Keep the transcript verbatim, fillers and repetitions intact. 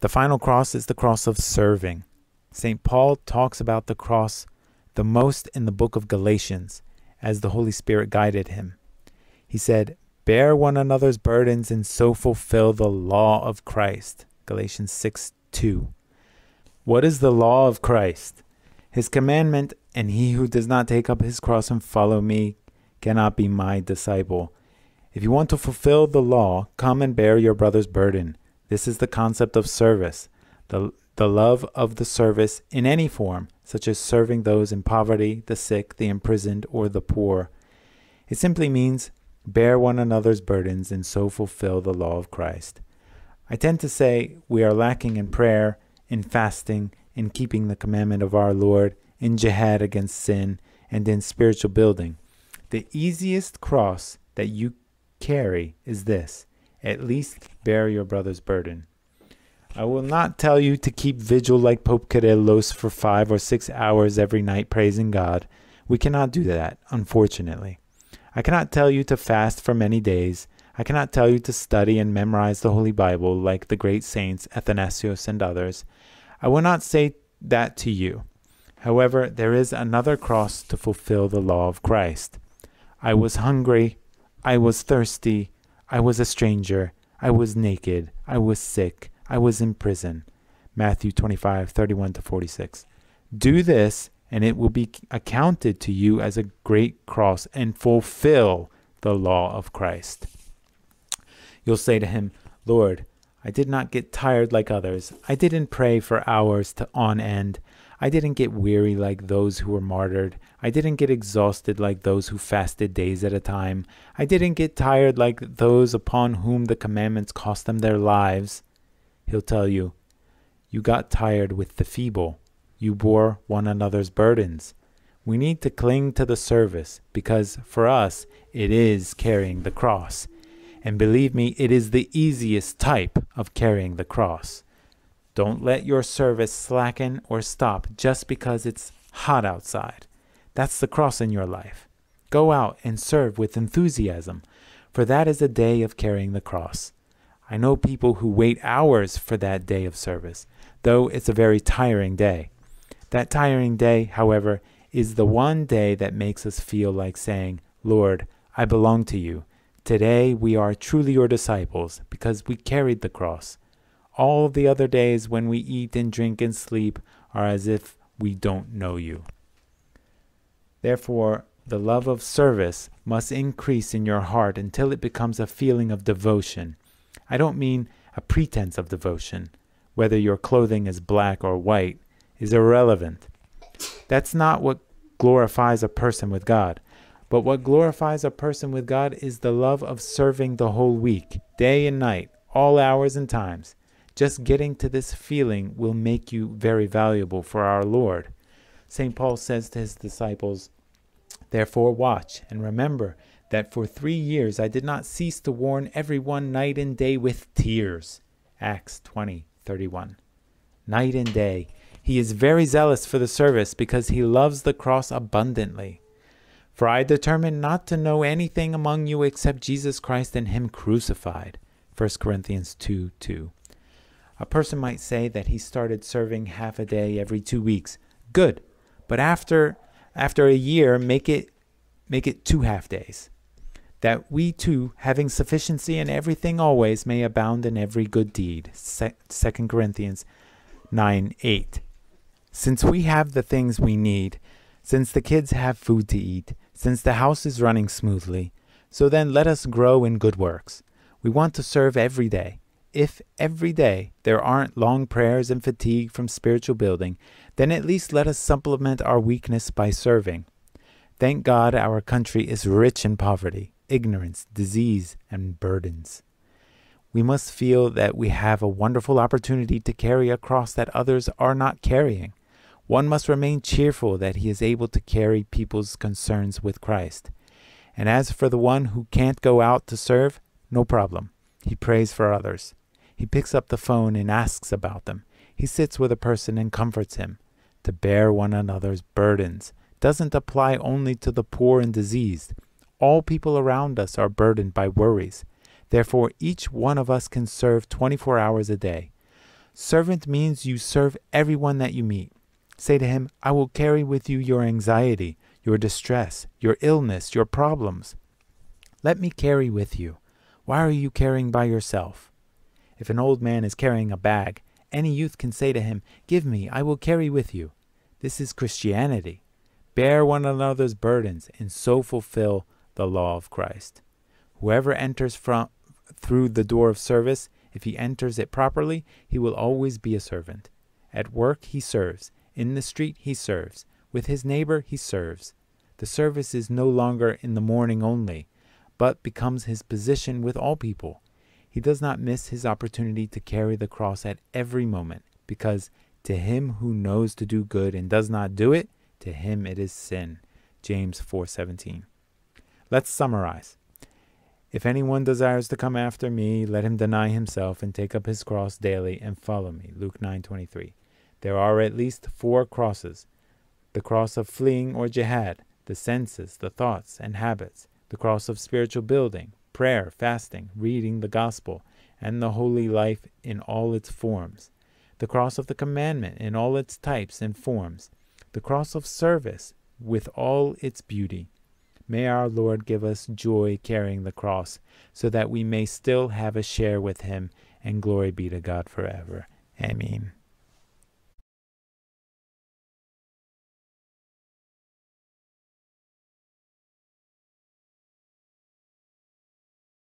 The final cross is the cross of serving. Saint Paul talks about the cross the most in the book of Galatians, as the Holy Spirit guided him. He said, "Bear one another's burdens and so fulfill the law of Christ." Galatians six two. What is the law of Christ? His commandment, "And he who does not take up his cross and follow me cannot be my disciple." If you want to fulfill the law, come and bear your brother's burden. This is the concept of service, the, the love of the service in any form, such as serving those in poverty, the sick, the imprisoned, or the poor. It simply means bear one another's burdens and so fulfill the law of Christ. I tend to say we are lacking in prayer, in fasting, in keeping the commandment of our Lord, in jihad against sin, and in spiritual building. The easiest cross that you carry is this: at least bear your brother's burden. I will not tell you to keep vigil like Pope Karelos for five or six hours every night praising God. We cannot do that, unfortunately. I cannot tell you to fast for many days. I cannot tell you to study and memorize the Holy Bible like the great saints Athanasius and others. I will not say that to you. However, there is another cross to fulfill the law of Christ. I was hungry, I was thirsty, I was a stranger, I was naked, I was sick, I was in prison. Matthew twenty-five, thirty-one to forty-six. Do this, and it will be accounted to you as a great cross, and fulfill the law of Christ. You'll say to him, "Lord, I did not get tired like others. I didn't pray for hours to on end. I didn't get weary like those who were martyred. I didn't get exhausted like those who fasted days at a time. I didn't get tired like those upon whom the commandments cost them their lives." He'll tell you, "You got tired with the feeble. You bore one another's burdens." We need to cling to the service, because for us, it is carrying the cross. And believe me, it is the easiest type of carrying the cross. Don't let your service slacken or stop just because it's hot outside. That's the cross in your life. Go out and serve with enthusiasm, for that is a day of carrying the cross. I know people who wait hours for that day of service, though it's a very tiring day. That tiring day, however, is the one day that makes us feel like saying, "Lord, I belong to you. Today we are truly your disciples, because we carried the cross." All the other days when we eat and drink and sleep are as if we don't know you. Therefore, the love of service must increase in your heart until it becomes a feeling of devotion. I don't mean a pretense of devotion. Whether your clothing is black or white is irrelevant. That's not what glorifies a person with God. But what glorifies a person with God is the love of serving the whole week, day and night, all hours and times. Just getting to this feeling will make you very valuable for our Lord. Saint Paul says to his disciples, "Therefore watch and remember that for three years I did not cease to warn everyone night and day with tears." Acts twenty, thirty-one. Night and day. He is very zealous for the service because he loves the cross abundantly. "For I determined not to know anything among you except Jesus Christ and him crucified." First Corinthians two, two. A person might say that he started serving half a day every two weeks. Good, but after after a year, make it make it two half days. "That we too, having sufficiency in everything always, may abound in every good deed." Second Corinthians nine, eight. Since we have the things we need, since the kids have food to eat, since the house is running smoothly, so then let us grow in good works. We want to serve every day. If every day there aren't long prayers and fatigue from spiritual building, then at least let us supplement our weakness by serving. Thank God our country is rich in poverty, ignorance, disease, and burdens. We must feel that we have a wonderful opportunity to carry a cross that others are not carrying. One must remain cheerful that he is able to carry people's concerns with Christ. And as for the one who can't go out to serve, no problem. He prays for others. He picks up the phone and asks about them. He sits with a person and comforts him. To bear one another's burdens doesn't apply only to the poor and diseased. All people around us are burdened by worries. Therefore, each one of us can serve twenty-four hours a day. Servant means you serve everyone that you meet. Say to him, I will carry with you your anxiety, your distress, your illness, your problems. Let me carry with you. Why are you carrying by yourself? If an old man is carrying a bag, any youth can say to him, Give me, I will carry with you. This is Christianity. Bear one another's burdens, and so fulfill the law of Christ. Whoever enters from, through the door of service, if he enters it properly, he will always be a servant. At work he serves. In the street he serves. With his neighbor he serves. The service is no longer in the morning only, but becomes his position with all people. He does not miss his opportunity to carry the cross at every moment, because to him who knows to do good and does not do it, to him it is sin. James four seventeen. Let's summarize. If anyone desires to come after me, let him deny himself and take up his cross daily and follow me. Luke nine twenty-three. There are at least four crosses: the cross of fleeing or jihad, the senses, the thoughts, and habits, the cross of spiritual building, prayer, fasting, reading the gospel, and the holy life in all its forms, the cross of the commandment in all its types and forms, the cross of service with all its beauty. May our Lord give us joy carrying the cross, so that we may still have a share with him, and glory be to God forever. Amen.